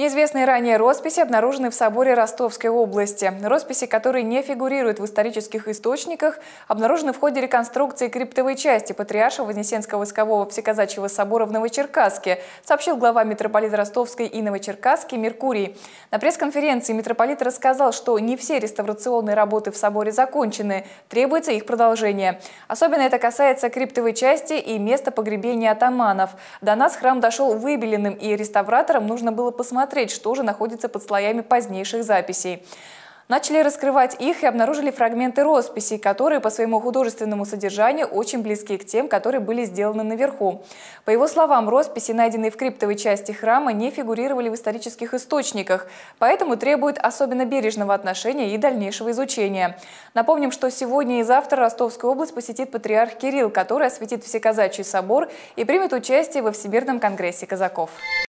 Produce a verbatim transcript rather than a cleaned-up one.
Неизвестные ранее росписи обнаружены в соборе Ростовской области. Росписи, которые не фигурируют в исторических источниках, обнаружены в ходе реконструкции криптовой части патриарша Вознесенского войскового всеказачьего собора в Новочеркасске, сообщил глава митрополита Ростовской и Новочеркасски Меркурий. На пресс-конференции митрополит рассказал, что не все реставрационные работы в соборе закончены, требуется их продолжение. Особенно это касается криптовой части и места погребения атаманов. До нас храм дошел выбеленным, и реставраторам нужно было посмотреть, что же находится под слоями позднейших записей. Начали раскрывать их и обнаружили фрагменты росписей, которые по своему художественному содержанию очень близки к тем, которые были сделаны наверху. По его словам, росписи, найденные в криптовой части храма, не фигурировали в исторических источниках, поэтому требуют особенно бережного отношения и дальнейшего изучения. Напомним, что сегодня и завтра Ростовскую область посетит патриарх Кирилл, который осветит Всеказачий собор и примет участие во Всемирном конгрессе казаков.